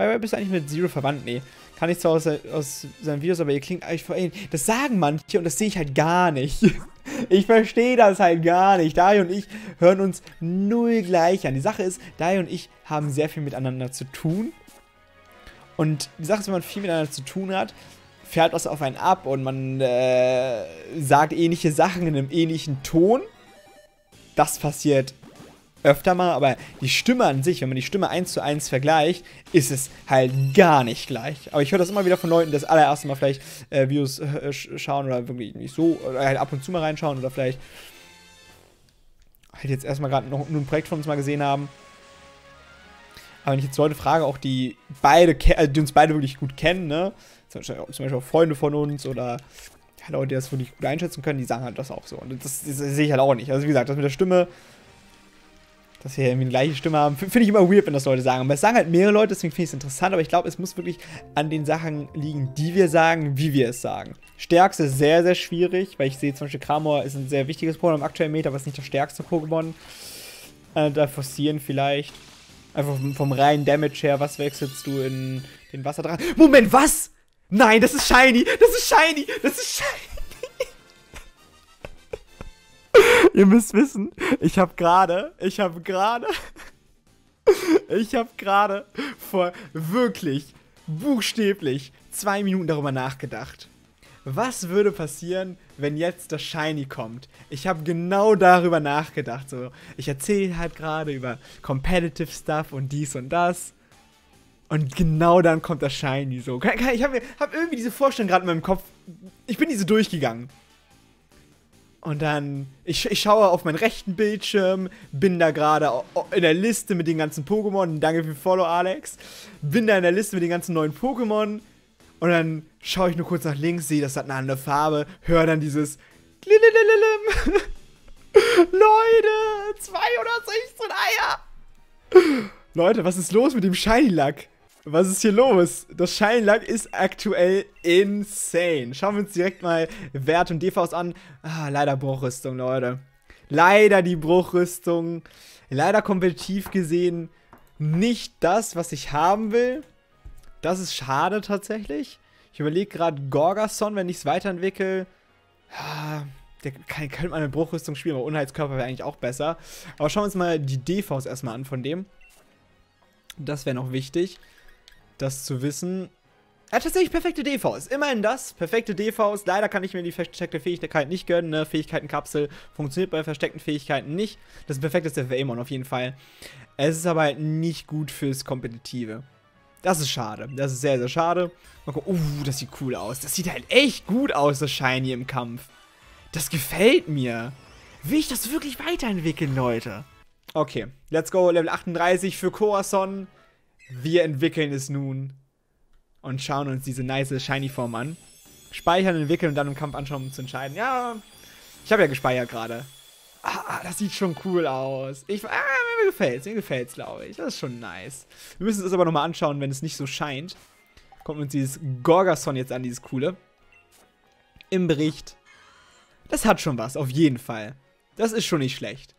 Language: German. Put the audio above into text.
Bye-bye, bist du eigentlich mit Zero verwandt? Nee. Kann ich zwar aus seinen Videos, aber ihr klingt eigentlich vor allem. Das sagen manche und das sehe ich halt gar nicht. Ich verstehe das halt gar nicht. Dai und ich hören uns null gleich an. Die Sache ist, Dai und ich haben sehr viel miteinander zu tun. Und die Sache ist, wenn man viel miteinander zu tun hat, fährt was auf einen ab und man sagt ähnliche Sachen in einem ähnlichen Ton. Das passiert öfter mal, aber die Stimme an sich, wenn man die Stimme 1:1 vergleicht, ist es halt gar nicht gleich. Aber ich höre das immer wieder von Leuten, die das allererste Mal vielleicht Videos schauen oder wirklich nicht so, oder halt ab und zu mal reinschauen oder vielleicht halt jetzt erstmal gerade noch nur ein Projekt von uns mal gesehen haben. Aber wenn ich jetzt Leute frage, auch die beide, die uns beide wirklich gut kennen, ne? Zum Beispiel auch Freunde von uns oder Leute, die das wirklich gut einschätzen können, die sagen halt das auch so. Und das sehe ich halt auch nicht. Also wie gesagt, das mit der Stimme, dass wir irgendwie die gleiche Stimme haben, finde ich immer weird, wenn das Leute sagen. Aber es sagen halt mehrere Leute, deswegen finde ich es interessant. Aber ich glaube, es muss wirklich an den Sachen liegen, die wir sagen, wie wir es sagen. Stärkste ist sehr, sehr schwierig, weil ich sehe zum Beispiel, Kramor ist ein sehr wichtiges Pokémon im aktuellen Meta, aber ist nicht das stärkste Pokémon. Da forcieren vielleicht. Einfach vom reinen Damage her, was wechselst du in den Wasserdrachen? Moment, was? Nein, das ist Shiny! Das ist Shiny! Das ist Shiny! Ihr müsst wissen, ich habe gerade vor wirklich buchstäblich 2 Minuten darüber nachgedacht. Was würde passieren, wenn jetzt das Shiny kommt? Ich habe genau darüber nachgedacht. So, ich erzähle halt gerade über Competitive Stuff und dies und das. Und genau dann kommt das Shiny. So, ich hab irgendwie diese Vorstellung gerade in meinem Kopf. Ich bin diese durchgegangen. Und dann, ich schaue auf meinen rechten Bildschirm, bin da gerade in der Liste mit den ganzen Pokémon. Danke für Follow, Alex. Bin da in der Liste mit den ganzen neuen Pokémon. Und dann schaue ich nur kurz nach links, sehe, das hat eine andere Farbe, höre dann dieses Leute, 216 Eier! Leute, was ist los mit dem Shiny-Lack? Was ist hier los? Das Shiny-Lack ist aktuell insane. Schauen wir uns direkt mal Wert und DVs an. Ah, leider Bruchrüstung, Leute. Leider die Bruchrüstung. Leider kompetitiv gesehen nicht das, was ich haben will. Das ist schade tatsächlich. Ich überlege gerade Gorgasson, wenn ich es weiterentwickle. Der könnte mal eine Bruchrüstung spielen, aber Unheilskörper wäre eigentlich auch besser. Aber schauen wir uns mal die DVs erstmal an von dem. Das wäre noch wichtig, das zu wissen. Er hat tatsächlich perfekte DVs. Immerhin das. Perfekte DVs. Leider kann ich mir die versteckte Fähigkeit nicht gönnen. Ne? Fähigkeitenkapsel funktioniert bei versteckten Fähigkeiten nicht. Das ist ein perfektes FWMon auf jeden Fall. Es ist aber halt nicht gut fürs Kompetitive. Das ist schade. Das ist sehr, sehr schade. Das sieht cool aus. Das sieht halt echt gut aus, das Shiny im Kampf. Das gefällt mir. Will ich das wirklich weiterentwickeln, Leute? Okay, let's go. Level 38 für Corasonn. Wir entwickeln es nun. Und schauen uns diese nice Shiny-Form an. Speichern, entwickeln und dann im Kampf anschauen, um zu entscheiden. Ja, ich habe ja gespeichert gerade. Das sieht schon cool aus. Mir gefällt's, glaube ich. Das ist schon nice. Wir müssen es aber nochmal anschauen, wenn es nicht so scheint. Kommt uns dieses Gorgasson jetzt an, dieses coole. Im Bericht. Das hat schon was, auf jeden Fall. Das ist schon nicht schlecht.